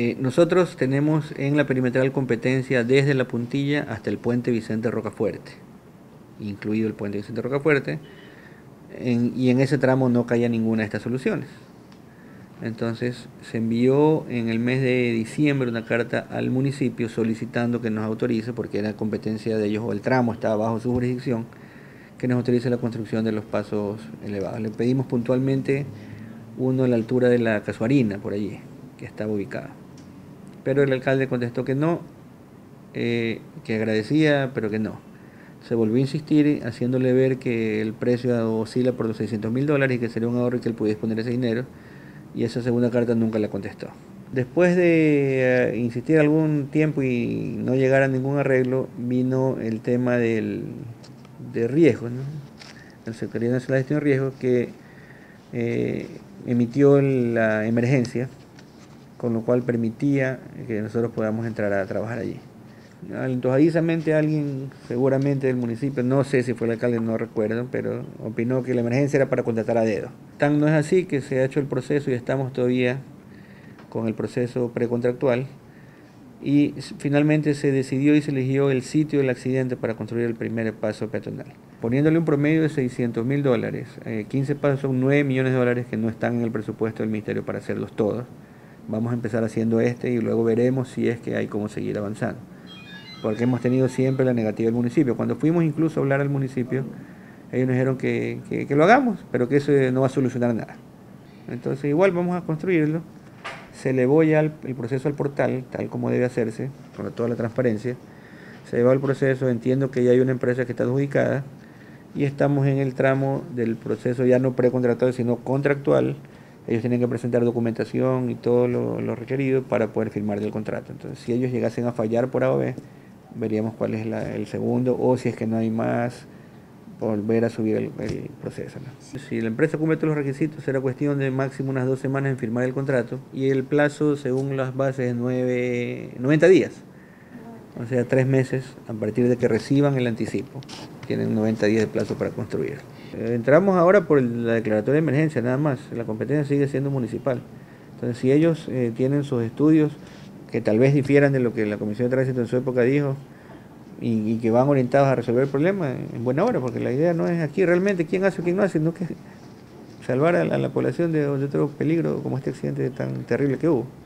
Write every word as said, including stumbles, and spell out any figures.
Eh, nosotros tenemos en la perimetral competencia desde la Puntilla hasta el puente Vicente Rocafuerte, incluido el puente Vicente Rocafuerte, en, y en ese tramo no caía ninguna de estas soluciones. Entonces se envió en el mes de diciembre una carta al municipio solicitando que nos autorice, porque era competencia de ellos o el tramo estaba bajo su jurisdicción, que nos autorice la construcción de los pasos elevados. Le pedimos puntualmente uno a la altura de la Casuarina, por allí, que estaba ubicada. Pero el alcalde contestó que no, eh, que agradecía, pero que no. Se volvió a insistir haciéndole ver que el precio oscila por los seiscientos mil dólares y que sería un ahorro y que él pudiera disponer ese dinero. Y esa segunda carta nunca la contestó. Después de eh, insistir algún tiempo y no llegar a ningún arreglo, vino el tema del, de riesgo, ¿no? La Secretaría Nacional de Gestión de Riesgo, que eh, emitió la emergencia, con lo cual permitía que nosotros podamos entrar a trabajar allí. Antojadizamente alguien, seguramente del municipio, no sé si fue el alcalde, no recuerdo, pero opinó que la emergencia era para contratar a dedo. Tan no es así que se ha hecho el proceso y estamos todavía con el proceso precontractual, y finalmente se decidió y se eligió el sitio del accidente para construir el primer paso peatonal, poniéndole un promedio de seiscientos mil dólares. Eh, quince pasos son nueve millones de dólares que no están en el presupuesto del ministerio para hacerlos todos. Vamos a empezar haciendo este y luego veremos si es que hay cómo seguir avanzando, porque hemos tenido siempre la negativa del municipio. Cuando fuimos incluso a hablar al municipio, ellos nos dijeron que, que, que lo hagamos, pero que eso no va a solucionar nada. Entonces igual vamos a construirlo. Se elevó ya el, el proceso al portal, tal como debe hacerse, con toda la transparencia. Se elevó el proceso, entiendo que ya hay una empresa que está adjudicada, y estamos en el tramo del proceso ya no precontractual, sino contractual. Ellos tienen que presentar documentación y todo lo, lo requerido para poder firmar el contrato. Entonces, si ellos llegasen a fallar por A o B, veríamos cuál es la, el segundo, o si es que no hay más, volver a subir el, el proceso, ¿no? Si la empresa cumple todos los requisitos, será cuestión de máximo unas dos semanas en firmar el contrato, y el plazo según las bases es noventa días, o sea, tres meses a partir de que reciban el anticipo. Tienen noventa días de plazo para construir. Entramos ahora por la declaratoria de emergencia, nada más. La competencia sigue siendo municipal. Entonces, si ellos eh, tienen sus estudios que tal vez difieran de lo que la Comisión de Tránsito en su época dijo, y, y que van orientados a resolver el problema, en buena hora, porque la idea no es aquí realmente quién hace o quién no hace, sino que salvar a la, a la población de, de otro peligro como este accidente tan terrible que hubo.